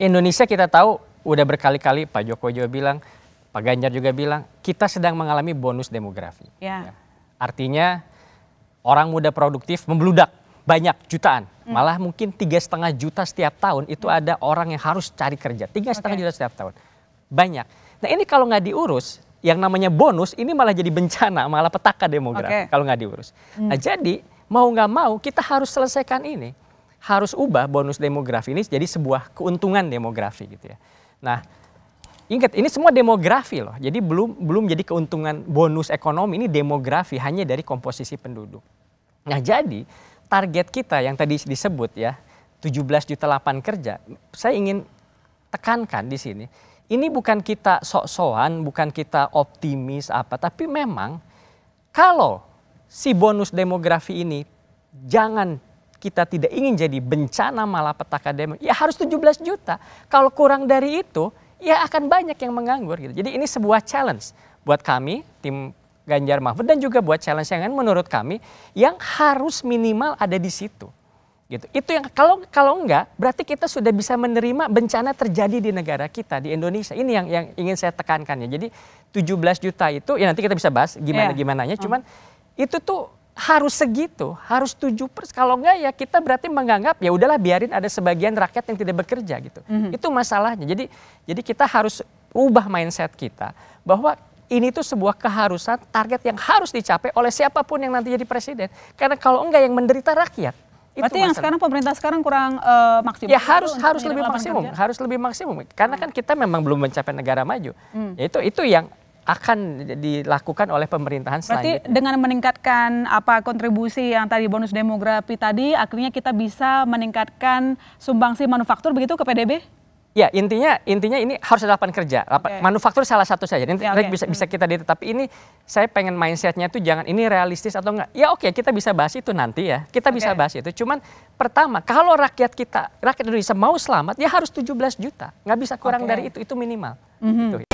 Indonesia kita tahu udah berkali-kali Pak Jokowi juga bilang, Pak Ganjar juga bilang, kita sedang mengalami bonus demografi. Ya. Artinya orang muda produktif membludak banyak jutaan, malah mungkin 3,5 juta setiap tahun itu ada orang yang harus cari kerja, 3,5 juta setiap tahun, banyak. Nah ini kalau nggak diurus, yang namanya bonus ini malah jadi bencana, malah petaka demografi kalau nggak diurus. Nah jadi mau nggak mau kita harus selesaikan ini. Harus ubah bonus demografi ini jadi sebuah keuntungan demografi gitu ya. Nah, ingat ini semua demografi loh. Jadi belum jadi keuntungan bonus ekonomi, ini demografi hanya dari komposisi penduduk. Nah, jadi target kita yang tadi disebut ya, 17,8 juta kerja. Saya ingin tekankan di sini, ini bukan kita sok-sokan, bukan kita optimis apa, tapi memang kalau si bonus demografi ini jangan kita tidak ingin jadi bencana malapetaka demografi, ya harus 17 juta. Kalau kurang dari itu, ya akan banyak yang menganggur. Gitu. Jadi ini sebuah challenge buat kami, tim Ganjar Mahfud, dan juga buat challenge yang lain menurut kami, yang harus minimal ada di situ. Gitu. Itu yang kalau enggak, berarti kita sudah bisa menerima bencana terjadi di negara kita, di Indonesia. Ini yang ingin saya tekankan. Jadi 17 juta itu, ya nanti kita bisa bahas gimana-gimananya, cuman itu tuh, harus segitu, harus 7%. Kalau enggak ya kita berarti menganggap ya udahlah biarin ada sebagian rakyat yang tidak bekerja gitu. Itu masalahnya. Jadi kita harus ubah mindset kita bahwa ini tuh sebuah keharusan, target yang harus dicapai oleh siapapun yang nanti jadi presiden. Karena kalau enggak yang menderita rakyat. Itu berarti masalah. Yang sekarang pemerintah sekarang kurang maksimal. Ya harus lebih maksimum, kerja. Harus lebih maksimum. Karena kan kita memang belum mencapai negara maju. Itu yang akan dilakukan oleh pemerintahan selanjutnya. Berarti dengan meningkatkan kontribusi yang tadi bonus demografi tadi, akhirnya kita bisa meningkatkan sumbangsi manufaktur begitu ke PDB? Ya intinya ini harus ada lapangan kerja. Manufaktur salah satu saja. Bisa kita tapi ini saya pengen mindsetnya tuh jangan ini realistis atau enggak. Ya oke kita bisa bahas itu nanti ya. Kita bisa bahas itu. Cuman pertama kalau rakyat Indonesia mau selamat ya harus 17 juta. Nggak bisa kurang dari itu minimal. Gitu.